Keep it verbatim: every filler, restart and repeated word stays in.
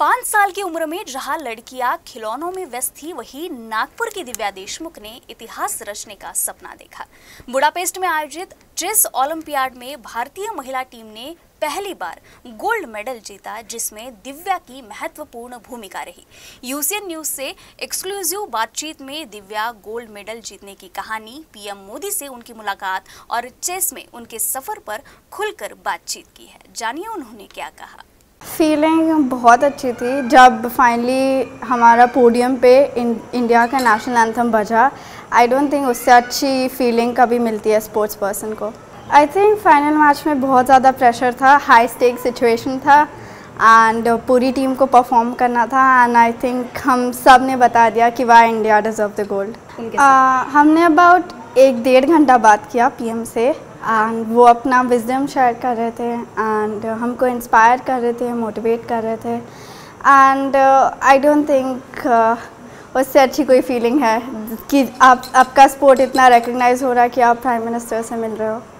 पाँच साल की उम्र में जहां लड़कियां खिलौनों में व्यस्त थी, वहीं नागपुर की दिव्या देशमुख ने इतिहास रचने का सपना देखा। बुडापेस्ट में आयोजित चेस ओलंपियाड में भारतीय महिला टीम ने पहली बार गोल्ड मेडल जीता, जिसमें दिव्या की महत्वपूर्ण भूमिका रही। यूसीएन न्यूज़ से एक्सक्लूसिव बातचीत में दिव्या गोल्ड मेडल जीतने की कहानी, पीएम मोदी से उनकी मुलाकात और चेस में उनके सफर पर खुलकर बातचीत की है। जानिए उन्होंने क्या कहा। फीलिंग बहुत अच्छी थी जब फाइनली हमारा पोडियम पे इं, इंडिया का नेशनल एंथम बजा। आई डोंट थिंक उससे अच्छी फीलिंग कभी मिलती है स्पोर्ट्स पर्सन को। आई थिंक फाइनल मैच में बहुत ज़्यादा प्रेशर था, हाई स्टेक सिचुएशन था एंड पूरी टीम को परफॉर्म करना था एंड आई थिंक हम सब ने बता दिया कि why India deserve the gold. हमने अबाउट एक डेढ़ घंटा बात किया पीएम से एंड वो अपना विजडम शेयर कर रहे थे एंड हमको इंस्पायर कर रहे थे, मोटिवेट कर रहे थे एंड आई डोंट थिंक उससे अच्छी कोई फीलिंग है कि आप आपका स्पोर्ट इतना रिकग्नाइज हो रहा है कि आप प्राइम मिनिस्टर से मिल रहे हो।